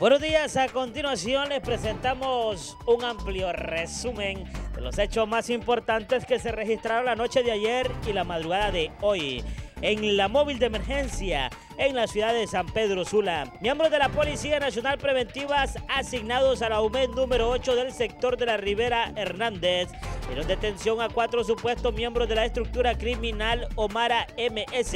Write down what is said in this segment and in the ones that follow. Buenos días, a continuación les presentamos un amplio resumen de los hechos más importantes que se registraron la noche de ayer y la madrugada de hoy en la móvil de emergencia en la ciudad de San Pedro Sula. Miembros de la Policía Nacional Preventivas asignados a la UMED número 8 del sector de la Rivera Hernández dieron detención a 4 supuestos miembros de la estructura criminal Omara MS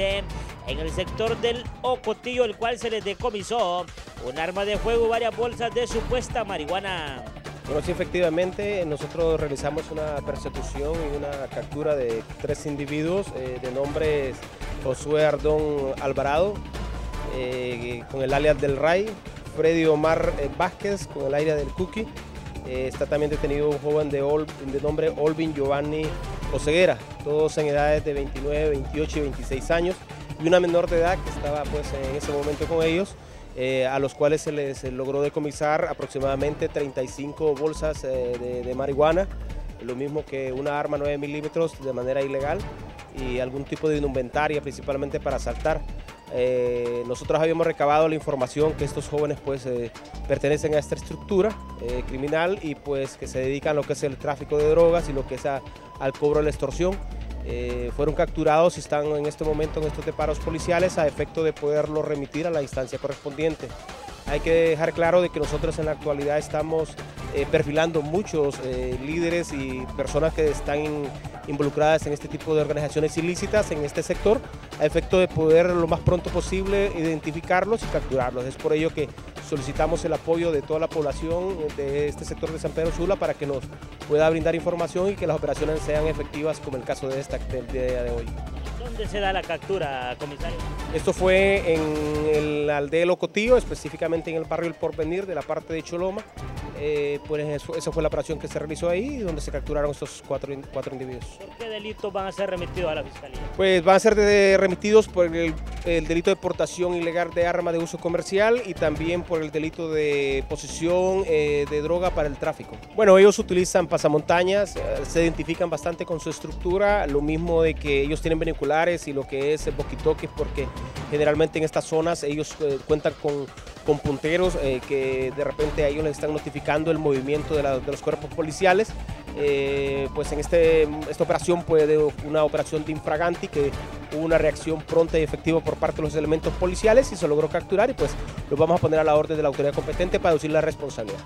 en el sector del Locotío, el cual se les decomisó un arma de fuego y varias bolsas de supuesta marihuana. Bueno, sí, efectivamente, nosotros realizamos una persecución y una captura de 3 individuos de nombres Josué Ardón Alvarado, con el alias del Ray, Freddy Omar Vázquez, con el alias del Cookie. Está también detenido un joven de nombre Olvin Giovanni Oseguera, todos en edades de 29, 28 y 26 años, y una menor de edad que estaba pues en ese momento con ellos, a los cuales se les logró decomisar aproximadamente 35 bolsas de marihuana, lo mismo que una arma 9 milímetros de manera ilegal y algún tipo de indumentaria, principalmente para asaltar. Nosotros habíamos recabado la información que estos jóvenes pues pertenecen a esta estructura criminal y pues que se dedican a lo que es el tráfico de drogas y lo que es al cobro de la extorsión. Fueron capturados y están en este momento en estos deparos policiales a efecto de poderlos remitir a la instancia correspondiente. Hay que dejar claro de que nosotros en la actualidad estamos perfilando muchos líderes y personas que están involucradas en este tipo de organizaciones ilícitas en este sector, a efecto de poder lo más pronto posible identificarlos y capturarlos. Es por ello que solicitamos el apoyo de toda la población de este sector de San Pedro Sula para que nos pueda brindar información y que las operaciones sean efectivas, como el caso de esta del día de hoy. ¿Dónde se da la captura, comisario? Esto fue en la aldea de Locotío, específicamente en el barrio El Porvenir, de la parte de Choloma. Pues esa fue la operación que se realizó ahí, donde se capturaron estos cuatro individuos. ¿Por qué delitos van a ser remitidos a la Fiscalía? Pues van a ser remitidos por el delito de portación ilegal de arma de uso comercial y también por el delito de posesión de droga para el tráfico. Bueno, ellos utilizan pasamontañas, se identifican bastante con su estructura, lo mismo de que ellos tienen binoculares y lo que es boquitoques, porque generalmente en estas zonas ellos cuentan con punteros que de repente a ellos les están notificando el movimiento de los cuerpos policiales. Pues en esta operación fue una operación de infraganti, que hubo una reacción pronta y efectiva por parte de los elementos policiales y se logró capturar, y pues los vamos a poner a la orden de la autoridad competente para deducir la responsabilidad.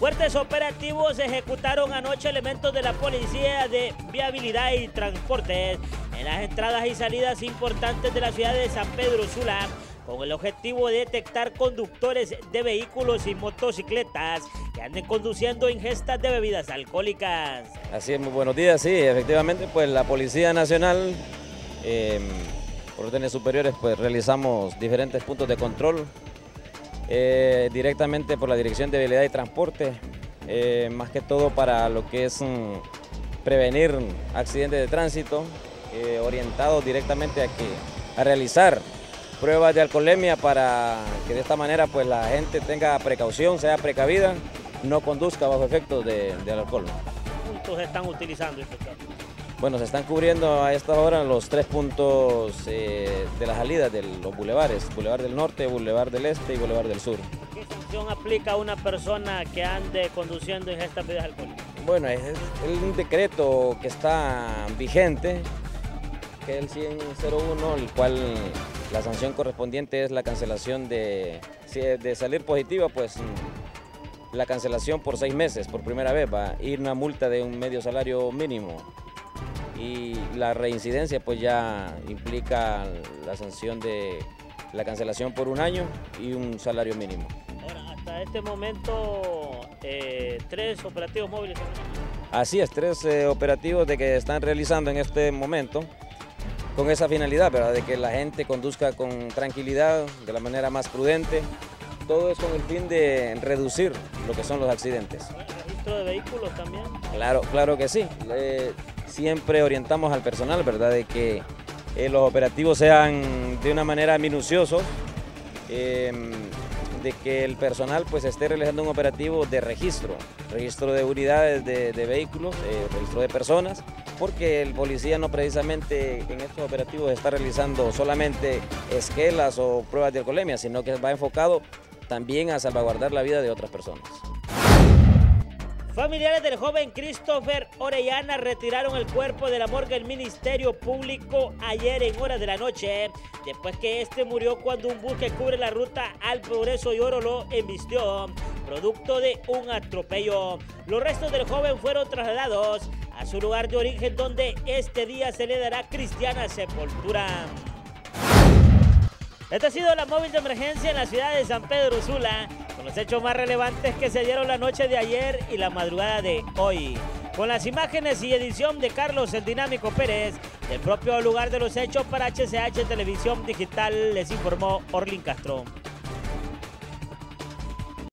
Fuertes operativos ejecutaron anoche elementos de la Policía de Viabilidad y Transportes en las entradas y salidas importantes de la ciudad de San Pedro Sula, con el objetivo de detectar conductores de vehículos y motocicletas que anden conduciendo ingestas de bebidas alcohólicas. Así es, muy buenos días. Sí, efectivamente, pues la Policía Nacional, por órdenes superiores, pues realizamos diferentes puntos de control directamente por la Dirección de Vialidad y Transporte, más que todo para lo que es prevenir accidentes de tránsito, orientados directamente a realizar pruebas de alcoholemia, para que de esta manera pues la gente tenga precaución, sea precavida, no conduzca bajo efectos del alcohol. ¿Qué puntos están utilizando estos casos? Bueno, se están cubriendo a esta hora los 3 puntos de las salidas de los bulevares: Boulevard del Norte, Boulevard del Este y Boulevard del Sur. ¿Qué sanción aplica a una persona que ande conduciendo en estas bebidas alcohólicas? Bueno, es un decreto que está vigente, que es el 10001, el cual la sanción correspondiente es la cancelación de salir positiva, pues la cancelación por 6 meses, por primera vez, va a ir una multa de un medio salario mínimo. Y la reincidencia pues ya implica la sanción de la cancelación por 1 año y un salario mínimo. Ahora, hasta este momento, 3 operativos móviles. Así es, 3 operativos de que están realizando en este momento, con esa finalidad, ¿verdad?, de que la gente conduzca con tranquilidad, de la manera más prudente. Todo es con el fin de reducir lo que son los accidentes. ¿El registro de vehículos también? Claro, claro que sí. Siempre orientamos al personal, ¿verdad?, de que los operativos sean de una manera minuciosos, de que el personal pues esté realizando un operativo de registro de unidades de vehículos, registro de personas, porque el policía no precisamente en estos operativos está realizando solamente esquelas o pruebas de alcoholemia, sino que va enfocado también a salvaguardar la vida de otras personas. Familiares del joven Christopher Orellana retiraron el cuerpo de la morgue del Ministerio Público ayer en horas de la noche, después que este murió cuando un bus que cubre la ruta al Progreso y Oro lo embistió, producto de un atropello. Los restos del joven fueron trasladados a su lugar de origen, donde este día se le dará cristiana sepultura. Esta ha sido la móvil de emergencia en la ciudad de San Pedro Sula, con los hechos más relevantes que se dieron la noche de ayer y la madrugada de hoy. Con las imágenes y edición de Carlos el Dinámico Pérez, del propio lugar de los hechos para HCH Televisión Digital, les informó Orlin Castro.